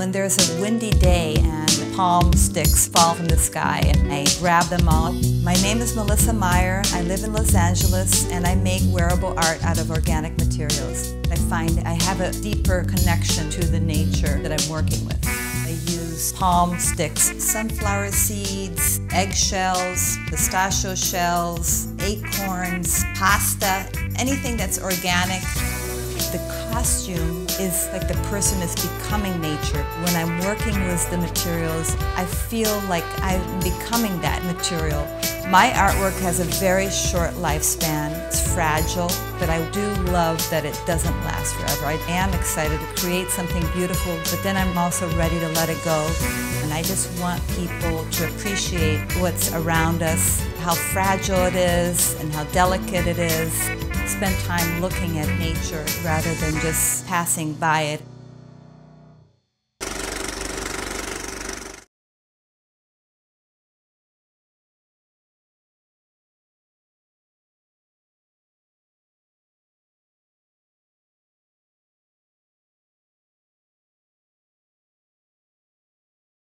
When there's a windy day and palm sticks fall from the sky, and I grab them all. My name is Melissa Meyer. I live in Los Angeles, and I make wearable art out of organic materials. I find I have a deeper connection to the nature that I'm working with. I use palm sticks, sunflower seeds, eggshells, pistachio shells, acorns, pasta, anything that's organic. The costume is like the person is becoming nature. When I'm working with the materials, I feel like I'm becoming that material. My artwork has a very short lifespan. It's fragile, but I do love that it doesn't last forever. I am excited to create something beautiful, but then I'm also ready to let it go. And I just want people to appreciate what's around us, how fragile it is and how delicate it is. Spend time looking at nature rather than just passing by it.